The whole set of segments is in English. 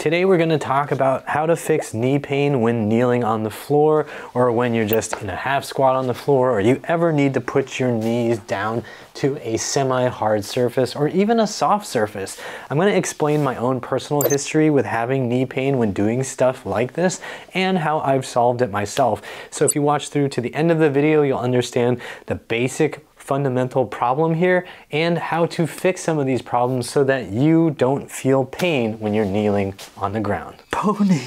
Today we're going to talk about how to fix knee pain when kneeling on the floor, or when you're just in a half squat on the floor, or you ever need to put your knees down to a semi-hard surface or even a soft surface. I'm going to explain my own personal history with having knee pain when doing stuff like this and how I've solved it myself. So if you watch through to the end of the video, you'll understand the basic fundamental problem here and how to fix some of these problems so that you don't feel pain when you're kneeling on the ground. Pony.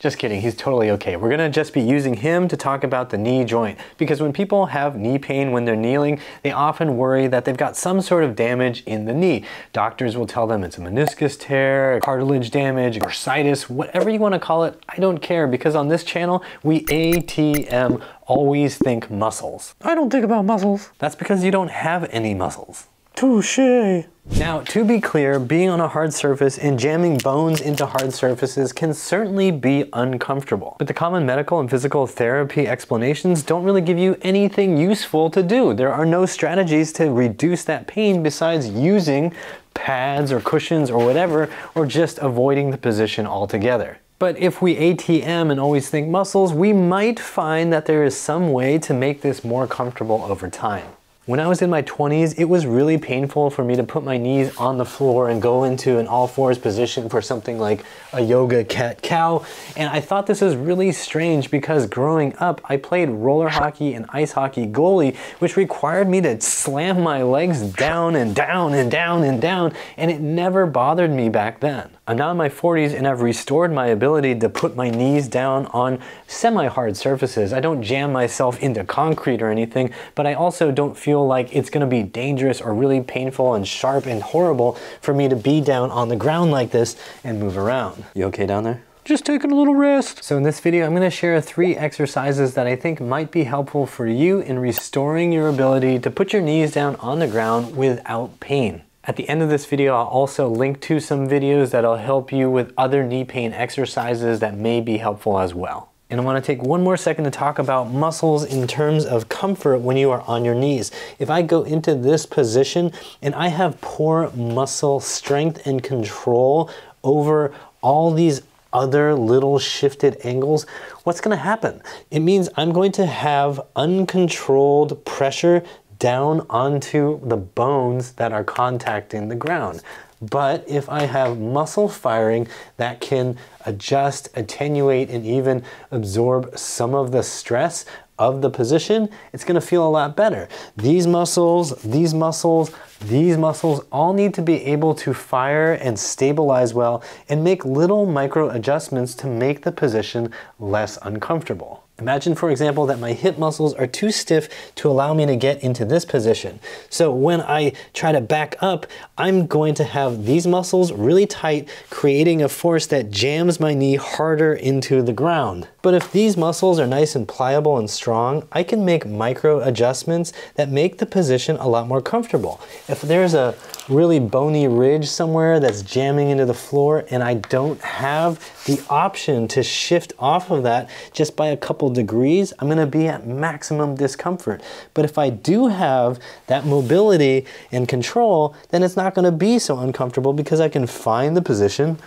Just kidding, he's totally okay. We're gonna just be using him to talk about the knee joint, because when people have knee pain when they're kneeling, they often worry that they've got some sort of damage in the knee. Doctors will tell them it's a meniscus tear, cartilage damage, bursitis, whatever you wanna call it, I don't care, because on this channel, we ATM always think muscles. I don't think about muscles. That's because you don't have any muscles. Touché. Now, to be clear, being on a hard surface and jamming bones into hard surfaces can certainly be uncomfortable, but the common medical and physical therapy explanations don't really give you anything useful to do. There are no strategies to reduce that pain besides using pads or cushions or whatever, or just avoiding the position altogether. But if we ATM and always think muscles, we might find that there is some way to make this more comfortable over time. When I was in my 20s, it was really painful for me to put my knees on the floor and go into an all fours position for something like a yoga cat cow. And I thought this was really strange because growing up, I played roller hockey and ice hockey goalie, which required me to slam my legs down and down and down and down. And it never bothered me back then. I'm now in my 40s and I've restored my ability to put my knees down on semi-hard surfaces. I don't jam myself into concrete or anything, but I also don't feel like it's gonna be dangerous or really painful and sharp and horrible for me to be down on the ground like this and move around. You okay down there? Just taking a little rest. So in this video, I'm gonna share 3 exercises that I think might be helpful for you in restoring your ability to put your knees down on the ground without pain. At the end of this video, I'll also link to some videos that'll help you with other knee pain exercises that may be helpful as well. And I want to take one more second to talk about muscles in terms of comfort when you are on your knees. If I go into this position and I have poor muscle strength and control over all these other little shifted angles, what's going to happen? It means I'm going to have uncontrolled pressure down onto the bones that are contacting the ground. But if I have muscle firing that can adjust, attenuate, and even absorb some of the stress of the position, it's gonna feel a lot better. These muscles all need to be able to fire and stabilize well and make little micro adjustments to make the position less uncomfortable. Imagine, for example, that my hip muscles are too stiff to allow me to get into this position. So when I try to back up, I'm going to have these muscles really tight, creating a force that jams my knee harder into the ground. But if these muscles are nice and pliable and strong, I can make micro adjustments that make the position a lot more comfortable. If there's a really bony ridge somewhere that's jamming into the floor and I don't have the option to shift off of that just by a couple degrees, I'm gonna be at maximum discomfort. But if I do have that mobility and control, then it's not gonna be so uncomfortable because I can find the position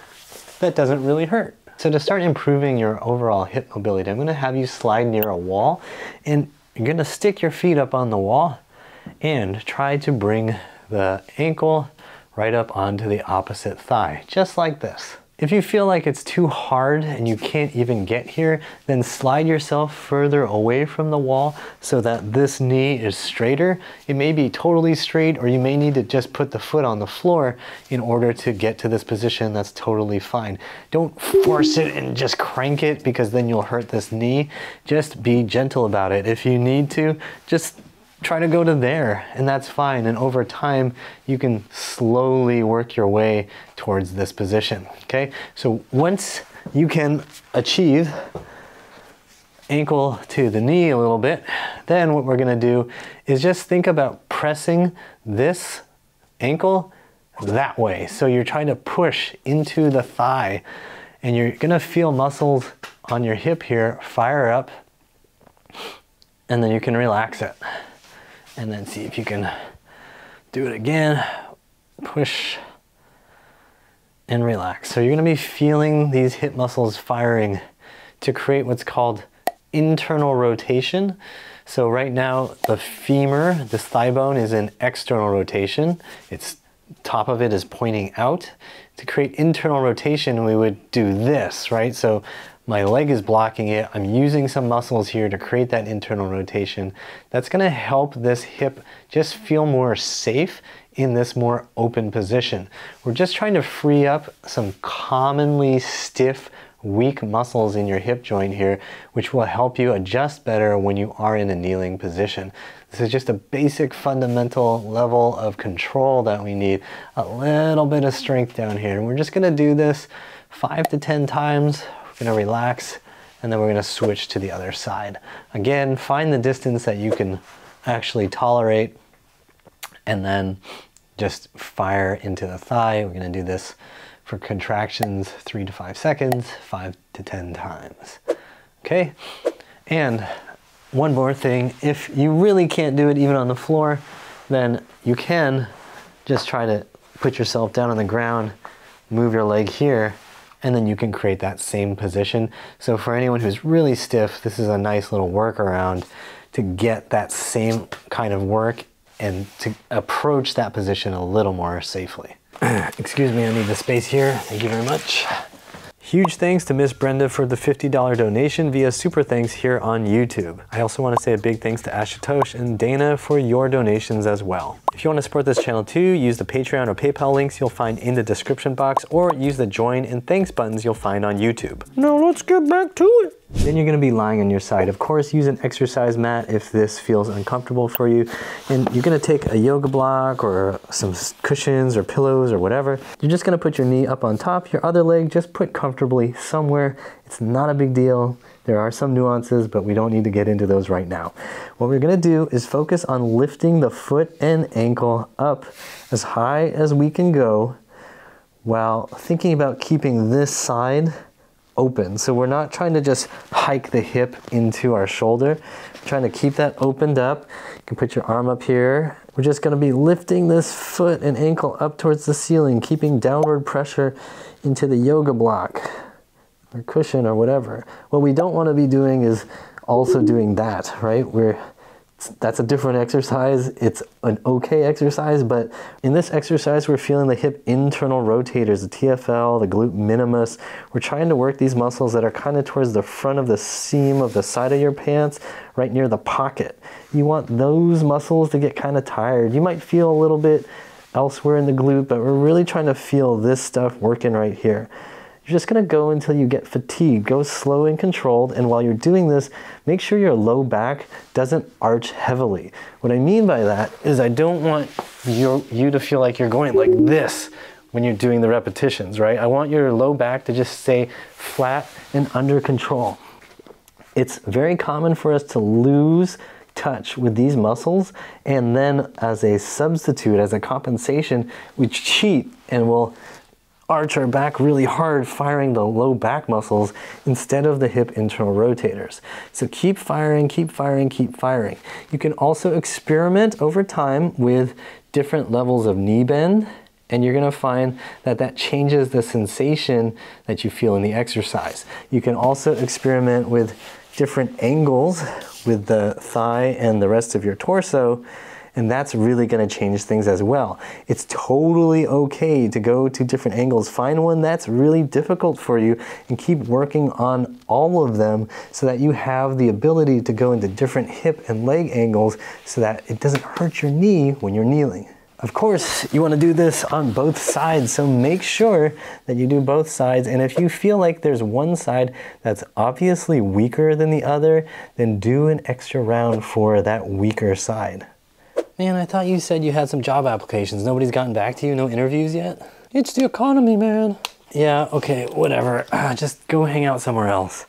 that doesn't really hurt. So to start improving your overall hip mobility, I'm gonna have you slide near a wall, and you're gonna stick your feet up on the wall and try to bring the ankle right up onto the opposite thigh, just like this. If you feel like it's too hard and you can't even get here, then slide yourself further away from the wall so that this knee is straighter. It may be totally straight, or you may need to just put the foot on the floor in order to get to this position. That's totally fine. Don't force it and just crank it, because then you'll hurt this knee. Just be gentle about it. If you need to, just try to go to there, and that's fine. And over time, you can slowly work your way towards this position, okay? So once you can achieve ankle to the knee a little bit, then what we're gonna do is just think about pressing this ankle that way. So you're trying to push into the thigh, and you're gonna feel muscles on your hip here fire up, and then you can relax it. And then see if you can do it again. Push and relax. So you're going to be feeling these hip muscles firing to create what's called internal rotation. So right now the femur, this thigh bone, is in external rotation. Its top of it is pointing out. To create internal rotation, we would do this, right? So my leg is blocking it. I'm using some muscles here to create that internal rotation. That's going to help this hip just feel more safe in this more open position. We're just trying to free up some commonly stiff, weak muscles in your hip joint here, which will help you adjust better when you are in a kneeling position. This is just a basic fundamental level of control that we need. A little bit of strength down here. And we're just going to do this 5 to 10 times. We're going to relax, and then we're going to switch to the other side. Again, find the distance that you can actually tolerate, and then just fire into the thigh. We're going to do this for contractions 3 to 5 seconds, 5 to 10 times. Okay, and one more thing, if you really can't do it even on the floor, then you can just try to put yourself down on the ground, move your leg here, and then you can create that same position. So for anyone who's really stiff, this is a nice little workaround to get that same kind of work and to approach that position a little more safely. Excuse me, I need the space here. Thank you very much. Huge thanks to Miss Brenda for the $50 donation via Super Thanks here on YouTube. I also want to say a big thanks to Ashutosh and Dana for your donations as well. If you want to support this channel too, use the Patreon or PayPal links you'll find in the description box, or use the join and thanks buttons you'll find on YouTube. Now let's get back to it. Then you're going to be lying on your side. Of course, use an exercise mat if this feels uncomfortable for you. And you're going to take a yoga block or some cushions or pillows or whatever. You're just going to put your knee up on top, your other leg just put comfortably somewhere. It's not a big deal. There are some nuances, but we don't need to get into those right now. What we're going to do is focus on lifting the foot and ankle up as high as we can go while thinking about keeping this side open. So we're not trying to just hike the hip into our shoulder. We're trying to keep that opened up. You can put your arm up here. We're just going to be lifting this foot and ankle up towards the ceiling, keeping downward pressure into the yoga block or cushion or whatever. What we don't want to be doing is also doing that, right? That's a different exercise. It's an okay exercise, but in this exercise, we're feeling the hip internal rotators, the TFL, the glute minimus. We're trying to work these muscles that are kind of towards the front of the seam of the side of your pants, right near the pocket. You want those muscles to get kind of tired. You might feel a little bit elsewhere in the glute, but we're really trying to feel this stuff working right here. You're just going to go until you get fatigued. Go slow and controlled, and while you're doing this, make sure your low back doesn't arch heavily. What I mean by that is I don't want you to feel like you're going like this when you're doing the repetitions, right? I want your low back to just stay flat and under control. It's very common for us to lose touch with these muscles, and then as a substitute, as a compensation, we cheat and we'll arch our back really hard, firing the low back muscles instead of the hip internal rotators. So keep firing, keep firing, keep firing. You can also experiment over time with different levels of knee bend, and you're going to find that that changes the sensation that you feel in the exercise. You can also experiment with different angles with the thigh and the rest of your torso, and that's really going to change things as well. It's totally okay to go to different angles. Find one that's really difficult for you and keep working on all of them so that you have the ability to go into different hip and leg angles so that it doesn't hurt your knee when you're kneeling. Of course, you want to do this on both sides, so make sure that you do both sides. And if you feel like there's one side that's obviously weaker than the other, then do an extra round for that weaker side. Man, I thought you said you had some job applications. Nobody's gotten back to you? No interviews yet? It's the economy, man. Yeah, okay, whatever. Just go hang out somewhere else.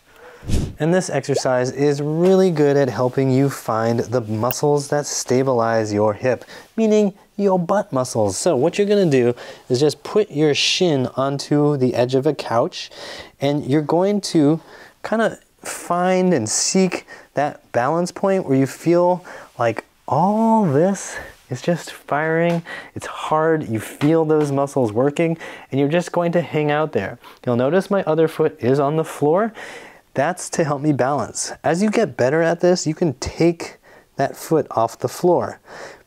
And this exercise is really good at helping you find the muscles that stabilize your hip, meaning your butt muscles. So what you're going to do is just put your shin onto the edge of a couch, and you're going to kind of find and seek that balance point where you feel like all this It's just firing, it's hard, you feel those muscles working, and you're just going to hang out there. You'll notice my other foot is on the floor. That's to help me balance. As you get better at this, you can take that foot off the floor.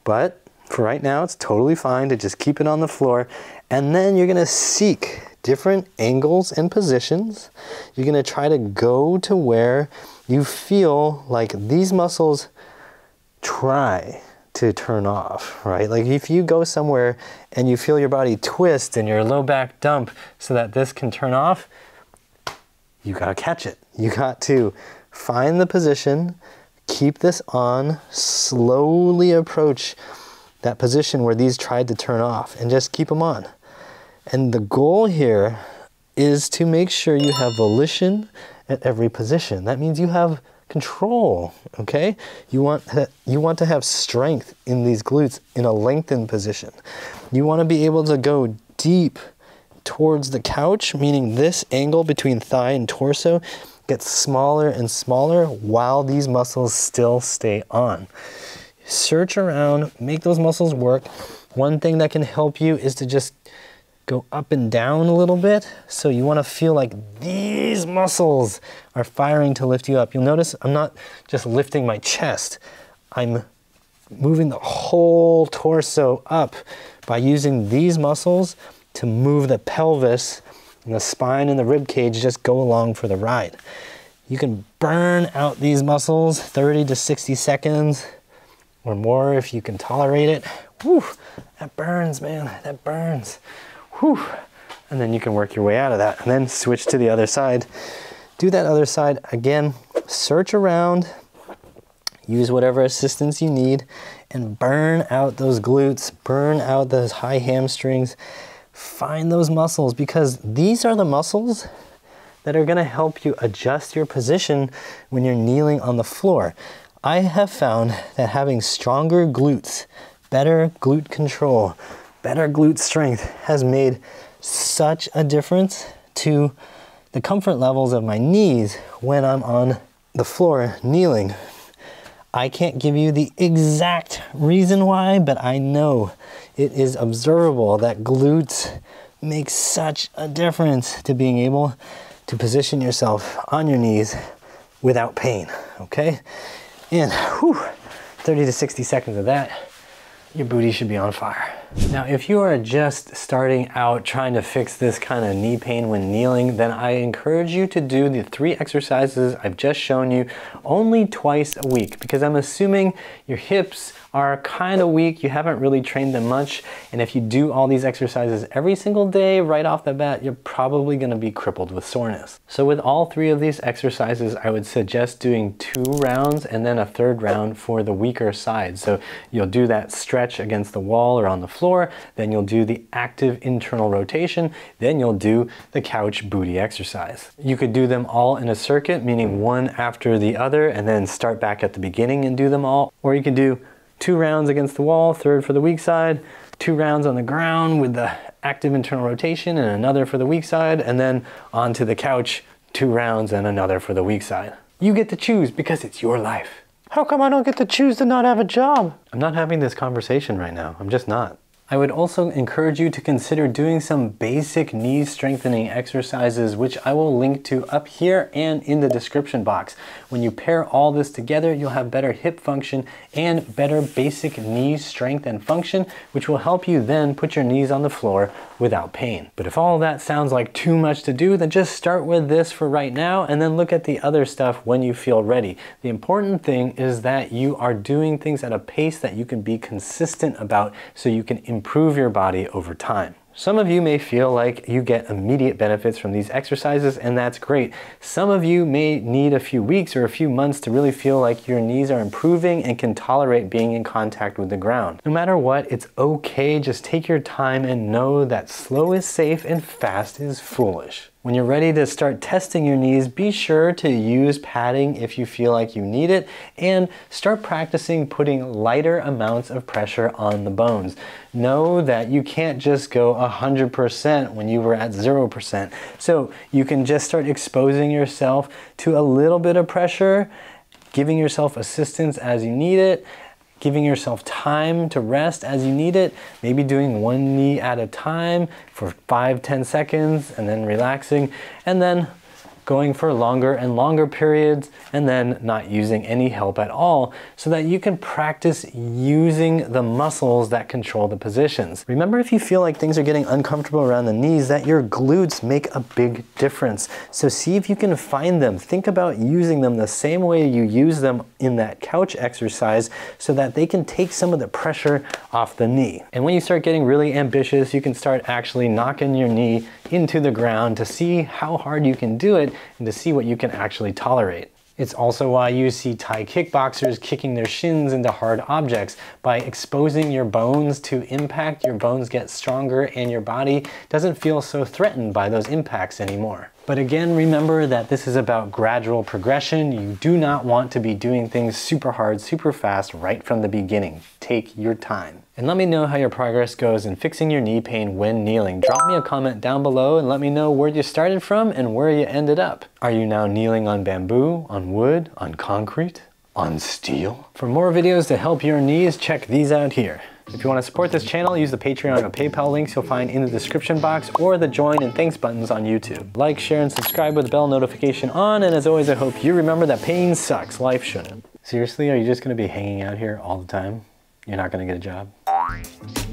But for right now, it's totally fine to just keep it on the floor. And then you're gonna seek different angles and positions. You're gonna try to go to where you feel like these muscles try to turn off, right? Like if you go somewhere and you feel your body twist and your low back dump so that this can turn off, you gotta catch it. You got to find the position, keep this on, slowly approach that position where these tried to turn off and just keep them on. And the goal here is to make sure you have volition at every position. That means you have control, okay? You want to have strength in these glutes in a lengthened position. You want to be able to go deep towards the couch, meaning this angle between thigh and torso gets smaller and smaller while these muscles still stay on. Search around, make those muscles work. One thing that can help you is to just go up and down a little bit. So you want to feel like these muscles are firing to lift you up. You'll notice I'm not just lifting my chest. I'm moving the whole torso up by using these muscles to move the pelvis and the spine and the rib cage just go along for the ride. You can burn out these muscles 30 to 60 seconds or more if you can tolerate it. Whew, that burns, man, that burns. Whew. And then you can work your way out of that and then switch to the other side. Do that other side again, search around, use whatever assistance you need and burn out those glutes, burn out those high hamstrings. Find those muscles because these are the muscles that are going to help you adjust your position when you're kneeling on the floor. I have found that having stronger glutes, better glute control, better glute strength has made such a difference to the comfort levels of my knees when I'm on the floor kneeling. I can't give you the exact reason why, but I know it is observable that glutes make such a difference to being able to position yourself on your knees without pain, okay? And whew, 30 to 60 seconds of that, your booty should be on fire. Now, if you are just starting out trying to fix this kind of knee pain when kneeling, then I encourage you to do the 3 exercises I've just shown you only twice a week, because I'm assuming your hips are kind of weak, you haven't really trained them much, and if you do all these exercises every single day right off the bat, you're probably gonna be crippled with soreness. So with all 3 of these exercises, I would suggest doing 2 rounds and then a 3rd round for the weaker side. So you'll do that stretch against the wall or on the floor, then you'll do the active internal rotation, then you'll do the couch booty exercise. You could do them all in a circuit, meaning one after the other, and then start back at the beginning and do them all. Or you can do 2 rounds against the wall, 3rd for the weak side, 2 rounds on the ground with the active internal rotation and another for the weak side, and then onto the couch, 2 rounds and another for the weak side. You get to choose because it's your life. How come I don't get to choose to not have a job? I'm not having this conversation right now. I'm just not. I would also encourage you to consider doing some basic knee strengthening exercises, which I will link to up here and in the description box. When you pair all this together, you'll have better hip function and better basic knee strength and function, which will help you then put your knees on the floor without pain. But if all that sounds like too much to do, then just start with this for right now and then look at the other stuff when you feel ready. The important thing is that you are doing things at a pace that you can be consistent about so you can improve your body over time. Some of you may feel like you get immediate benefits from these exercises, and that's great. Some of you may need a few weeks or a few months to really feel like your knees are improving and can tolerate being in contact with the ground. No matter what, it's okay. Just take your time and know that slow is safe and fast is foolish. When you're ready to start testing your knees, be sure to use padding if you feel like you need it, and start practicing putting lighter amounts of pressure on the bones. Know that you can't just go 100% when you were at 0%. So you can just start exposing yourself to a little bit of pressure, giving yourself assistance as you need it, giving yourself time to rest as you need it, maybe doing one knee at a time for 5-10 seconds and then relaxing, and then going for longer and longer periods, and then not using any help at all, so that you can practice using the muscles that control the positions. Remember, if you feel like things are getting uncomfortable around the knees, that your glutes make a big difference. So see if you can find them. Think about using them the same way you use them in that couch exercise, so that they can take some of the pressure off the knee. And when you start getting really ambitious, you can start actually knocking your knee into the ground to see how hard you can do it, and to see what you can actually tolerate. It's also why you see Thai kickboxers kicking their shins into hard objects. By exposing your bones to impact, your bones get stronger and your body doesn't feel so threatened by those impacts anymore. But again, remember that this is about gradual progression. You do not want to be doing things super hard, super fast right from the beginning. Take your time. And let me know how your progress goes in fixing your knee pain when kneeling. Drop me a comment down below and let me know where you started from and where you ended up. Are you now kneeling on bamboo, on wood, on concrete, on steel? For more videos to help your knees, check these out here. If you want to support this channel, use the Patreon or PayPal links you'll find in the description box, or the join and thanks buttons on YouTube. Like, share, and subscribe with the bell notification on, and as always, I hope you remember that pain sucks, life shouldn't. Seriously, are you just going to be hanging out here all the time? You're not going to get a job?